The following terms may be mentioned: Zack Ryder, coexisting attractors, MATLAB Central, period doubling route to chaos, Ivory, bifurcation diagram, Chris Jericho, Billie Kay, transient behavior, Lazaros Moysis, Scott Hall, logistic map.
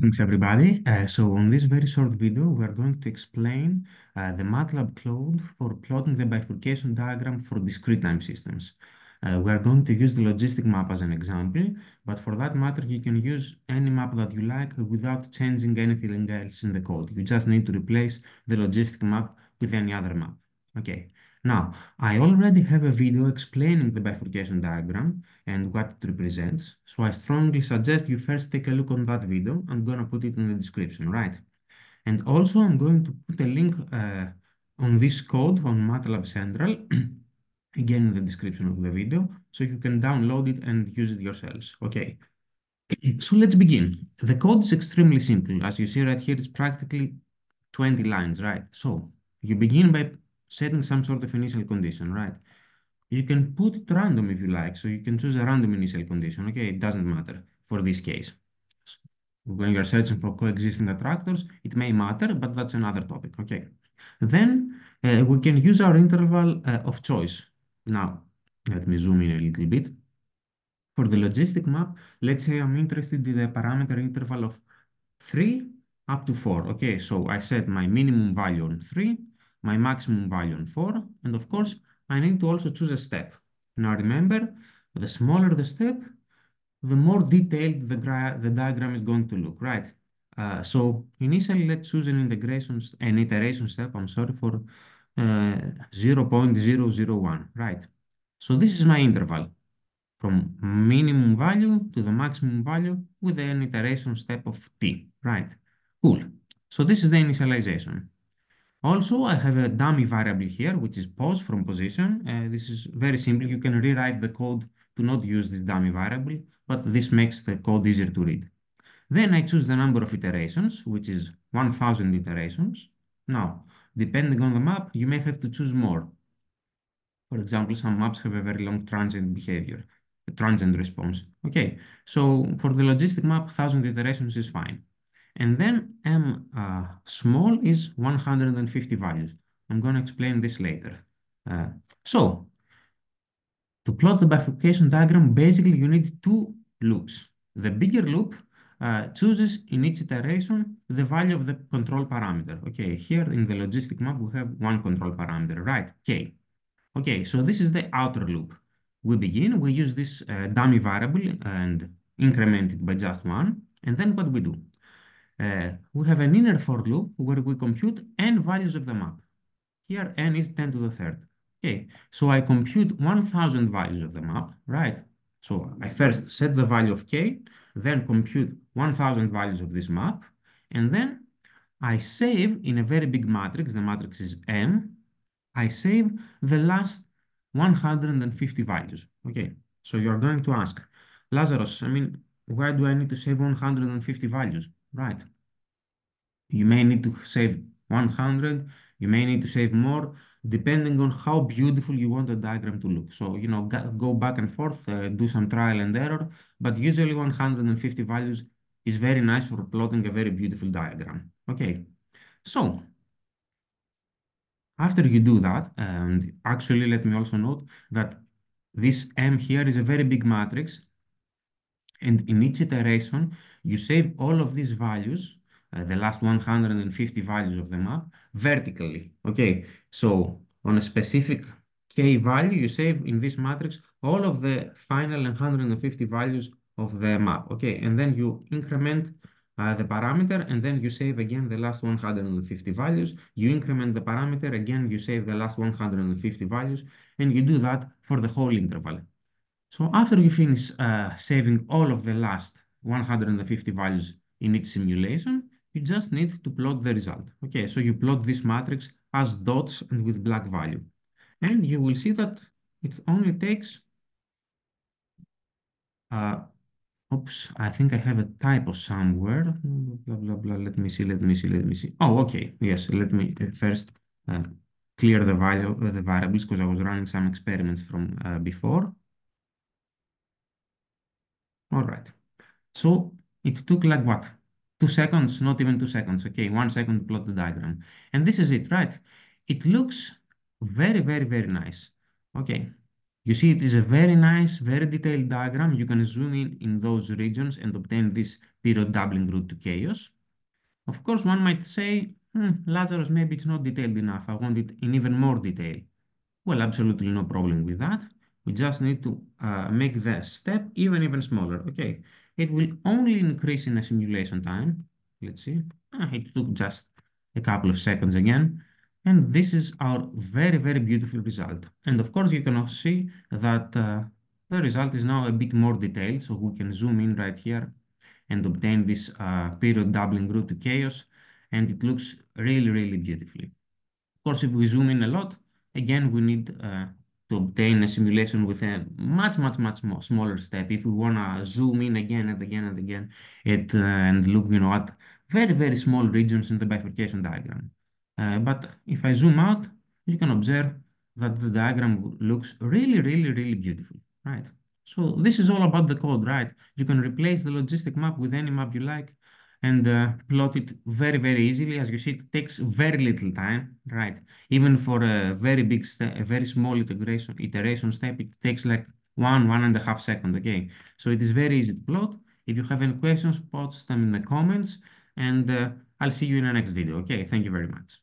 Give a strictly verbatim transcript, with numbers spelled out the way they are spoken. Thanks everybody. Uh, so on this very short video, we are going to explain uh, the MATLAB code for plotting the bifurcation diagram for discrete time systems. Uh, we are going to use the logistic map as an example, but for that matter, you can use any map that you like without changing anything else in the code. You just need to replace the logistic map with any other map. Okay. Now, I already have a video explaining the bifurcation diagram and what it represents, so I strongly suggest you first take a look on that video. I'm going to put it in the description, right? And also, I'm going to put a link uh, on this code on MATLAB Central, again in the description of the video, so you can download it and use it yourselves, okay? So let's begin. The code is extremely simple. As you see right here, it's practically twenty lines, right? So you begin by setting some sort of initial condition, right? You can put it random if you like, so you can choose a random initial condition, okay? It doesn't matter for this case. So when you're searching for coexisting attractors, it may matter, but that's another topic, okay? Then uh, we can use our interval uh, of choice. Now, let me zoom in a little bit. For the logistic map, let's say I'm interested in the parameter interval of three up to four, okay? So I set my minimum value on three, my maximum value on four, and of course, I need to also choose a step. Now remember, the smaller the step, the more detailed the, the diagram is going to look, right? Uh, so initially, let's choose an integration, an iteration step, I'm sorry, for uh, zero point zero zero one, right? So this is my interval, from minimum value to the maximum value with an iteration step of t, right? Cool. So this is the initialization. Also, I have a dummy variable here, which is pause from position. Uh, this is very simple. You can rewrite the code to not use this dummy variable, but this makes the code easier to read. Then I choose the number of iterations, which is one thousand iterations. Now, depending on the map, you may have to choose more. For example, some maps have a very long transient behavior, a transient response. Okay, so for the logistic map, one thousand iterations is fine. And then m uh, small is one hundred fifty values. I'm going to explain this later. Uh, so to plot the bifurcation diagram, basically you need two loops. The bigger loop uh, chooses in each iteration the value of the control parameter. Okay, here in the logistic map, we have one control parameter, right? K. Okay, so this is the outer loop. We begin, we use this uh, dummy variable and increment it by just one. And then what we do? Uh, we have an inner for loop where we compute n values of the map. Here n is ten to the third. Okay, so I compute one thousand values of the map, right? So I first set the value of k, then compute one thousand values of this map, and then I save in a very big matrix, the matrix is M, I save the last one hundred fifty values. Okay, so you're going to ask, Lazarus, I mean, why do I need to save one hundred fifty values? Right. You may need to save one hundred, you may need to save more, depending on how beautiful you want the diagram to look. So, you know, go back and forth, uh, do some trial and error, but usually one hundred fifty values is very nice for plotting a very beautiful diagram. Okay, so after you do that, and actually let me also note that this M here is a very big matrix, and in each iteration, you save all of these values, uh, the last one hundred fifty values of the map, vertically, okay? So on a specific K value, you save in this matrix all of the final one hundred fifty values of the map, okay? And then you increment uh, the parameter, and then you save again the last one hundred fifty values. You increment the parameter, again, you save the last one hundred fifty values, and you do that for the whole interval. So after you finish uh, saving all of the last one hundred fifty values in each simulation, you just need to plot the result. Okay, so you plot this matrix as dots and with black value. And you will see that it only takes, uh, oops, I think I have a typo somewhere. Blah, blah, blah, let me see, let me see, let me see. Oh, okay, yes, let me first uh, clear the, value, the variables because I was running some experiments from uh, before. All right, so it took like what? Two seconds, not even two seconds. Okay, one second to plot the diagram. And this is it, right? It looks very, very, very nice. Okay, You see, it is a very nice, very detailed diagram. You can zoom in in those regions and obtain this period doubling route to chaos. Of course, one might say, hmm, Lazarus, maybe it's not detailed enough. I want it in even more detail. Well, absolutely no problem with that. We just need to uh, make the step even, even smaller. Okay, it will only increase in a simulation time. Let's see. Ah, it took just a couple of seconds again. And this is our very, very beautiful result. And of course, you can see that uh, the result is now a bit more detailed. So we can zoom in right here and obtain this uh, period doubling route to chaos. And it looks really, really beautifully. Of course, if we zoom in a lot, again, we need uh, to obtain a simulation with a much, much, much more smaller step. If we want to zoom in again and again and again it, uh, and look, you know, at very, very small regions in the bifurcation diagram. Uh, but if I zoom out, you can observe that the diagram looks really, really, really beautiful, right? So this is all about the code, right? You can replace the logistic map with any map you like and uh, plot it very, very easily. As you see, it takes very little time, right? Even for a very big step, a very small integration, iteration step, it takes like one, one and a half seconds, okay? So it is very easy to plot. If you have any questions, post them in the comments, and uh, I'll see you in the next video, okay? Thank you very much.